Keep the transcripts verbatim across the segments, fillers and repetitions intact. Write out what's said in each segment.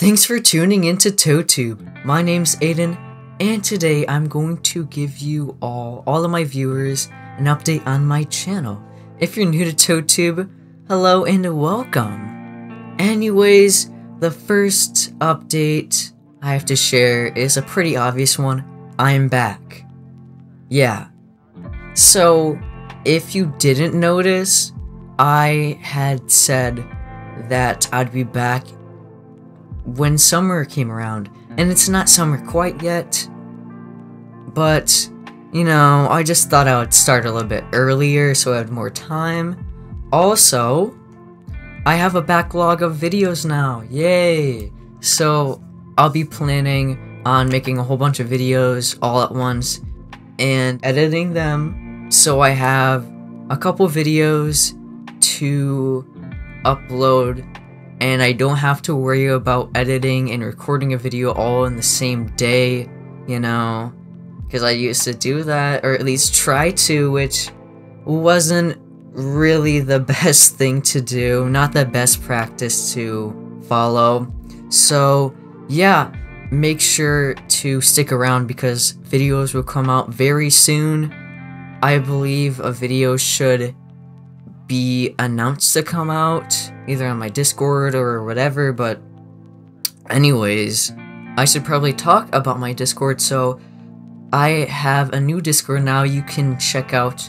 Thanks for tuning into ToadTube. My name's Aiden, and today I'm going to give you all, all of my viewers, an update on my channel. If you're new to ToadTube, hello and welcome. Anyways, the first update I have to share is a pretty obvious one. I'm back. Yeah. So, if you didn't notice, I had said that I'd be back when summer came around, and it's not summer quite yet, but you know, I just thought I would start a little bit earlier so I had more time. Also, I have a backlog of videos now, yay! So I'll be planning on making a whole bunch of videos all at once and editing them, so I have a couple videos to upload and I don't have to worry about editing and recording a video all in the same day, you know, because I used to do that, or at least try to, which wasn't really the best thing to do, not the best practice to follow. So yeah, make sure to stick around because videos will come out very soon. I believe a video should be announced to come out either on my Discord or whatever, but anyways, I should probably talk about my Discord. So I have a new Discord now. You can check out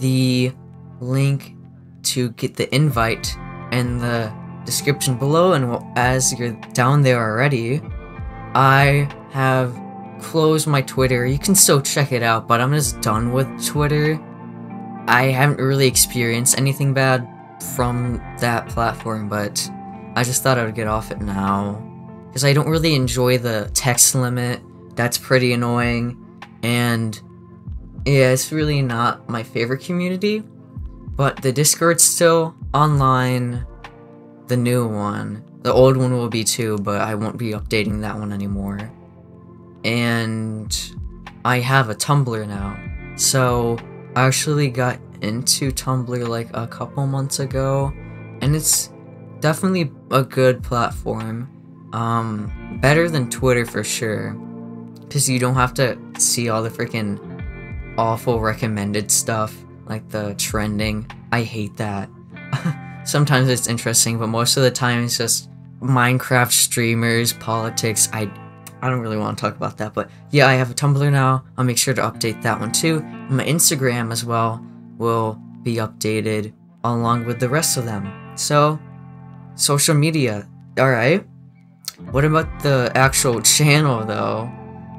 the link to get the invite in the description below, and as you're down there already, I have closed my Twitter. You can still check it out, but I'm just done with Twitter. I haven't really experienced anything bad from that platform, but I just thought I would get off it now because I don't really enjoy the text limit. That's pretty annoying, and yeah, it's really not my favorite community, but the Discord's still online, the new one. The old one will be too, but I won't be updating that one anymore. And I have a Tumblr now, so I actually got into Tumblr like a couple months ago, and it's definitely a good platform. Um, better than Twitter for sure, because you don't have to see all the freaking awful recommended stuff, like the trending. I hate that. Sometimes it's interesting, but most of the time it's just Minecraft streamers, politics. I I don't really want to talk about that, but yeah, I have a Tumblr now. I'll make sure to update that one too. My Instagram as well will be updated along with the rest of them. So, social media, alright. What about the actual channel though?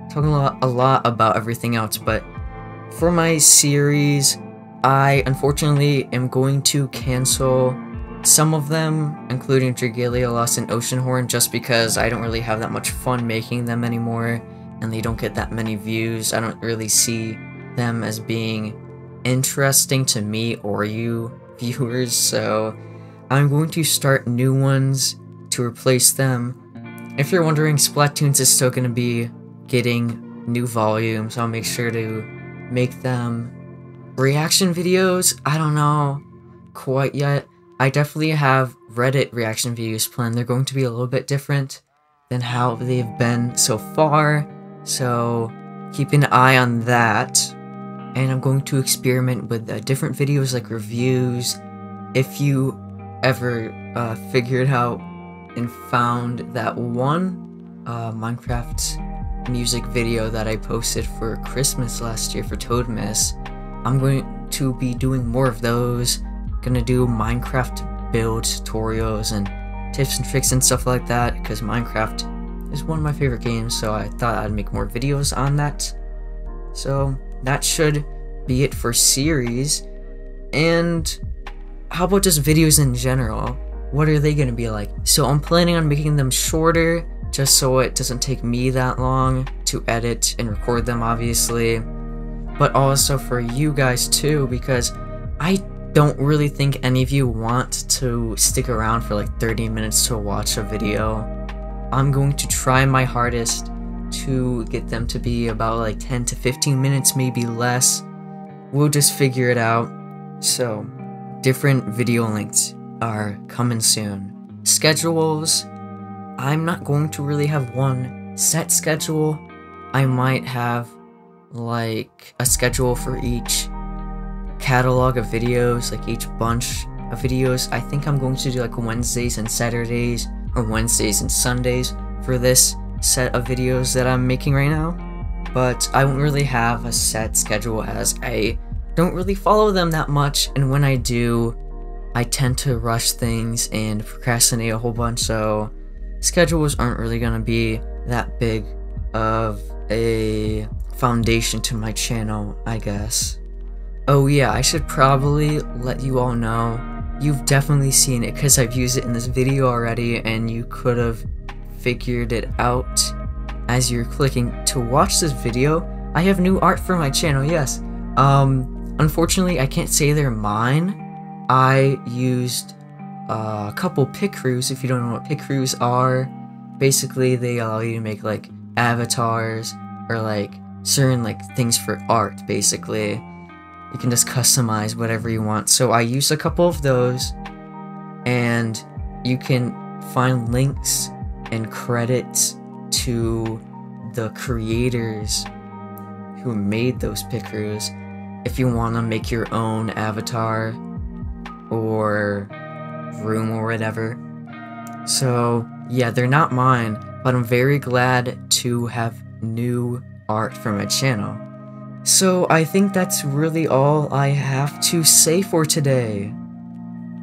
Talking a lot, a lot about everything else, but for my series, I unfortunately am going to cancel some of them, including Dragalia Lost and Oceanhorn, just because I don't really have that much fun making them anymore, and they don't get that many views. I don't really see them as being interesting to me or you viewers, so I'm going to start new ones to replace them. If you're wondering, Splatoons is still going to be getting new volumes. I'll make sure to make them. Reaction videos, I don't know quite yet. I definitely have Reddit reaction videos planned. They're going to be a little bit different than how they've been so far, so keep an eye on that. And I'm going to experiment with uh, different videos like reviews. If you ever uh, figured out and found that one uh, Minecraft music video that I posted for Christmas last year for Toadmas, I'm going to be doing more of those. Gonna do Minecraft build tutorials and tips and tricks and stuff like that, because Minecraft is one of my favorite games, so I thought I'd make more videos on that. So that should be it for series. And how about just videos in general? What are they gonna be like? So I'm planning on making them shorter, just so it doesn't take me that long to edit and record them, obviously, but also for you guys too, because I don't really think any of you want to stick around for like thirty minutes to watch a video. I'm going to try my hardest to get them to be about like ten to fifteen minutes, maybe less. We'll just figure it out. So different video links are coming soon. Schedules, I'm not going to really have one set schedule. I might have like a schedule for each catalog of videos, like each bunch of videos. I think I'm going to do like Wednesdays and Saturdays, or Wednesdays and Sundays for this set of videos that I'm making right now. But I won't really have a set schedule as I don't really follow them that much, and when I do, I tend to rush things and procrastinate a whole bunch, so schedules aren't really gonna be that big of a foundation to my channel, I guess. Oh yeah, I should probably let you all know, you've definitely seen it because I've used it in this video already, and you could have figured it out as you're clicking to watch this video. I have new art for my channel, yes. Um, unfortunately, I can't say they're mine. I used uh, a couple Picrews. If you don't know what Picrews are, basically they allow you to make like avatars or like certain like things for art. Basically, you can just customize whatever you want. So I used a couple of those, and you can find links and credits to the creators who made those Picrews if you want to make your own avatar or room or whatever. So yeah, they're not mine, but I'm very glad to have new art for my channel. So I think that's really all I have to say for today.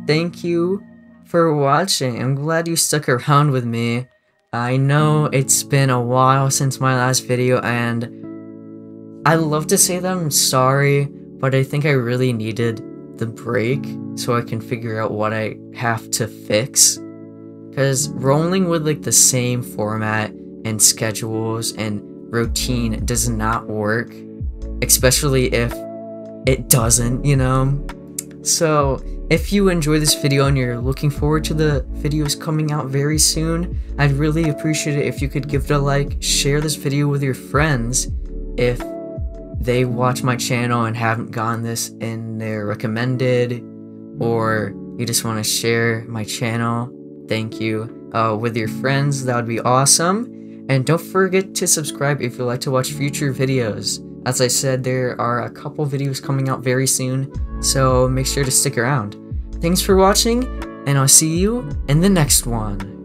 Thank you for watching. I'm glad you stuck around with me. I know it's been a while since my last video, and I love to say that I'm sorry, but I think I really needed the break so I can figure out what I have to fix, because rolling with like the same format and schedules and routine does not work, especially if it doesn't, you know. So if you enjoy this video and you're looking forward to the videos coming out very soon, I'd really appreciate it if you could give it a like, share this video with your friends if they watch my channel and haven't gotten this in their recommended, or you just want to share my channel, thank you, uh, with your friends, that would be awesome. And don't forget to subscribe if you'd like to watch future videos. As I said, there are a couple videos coming out very soon, so make sure to stick around. Thanks for watching, and I'll see you in the next one.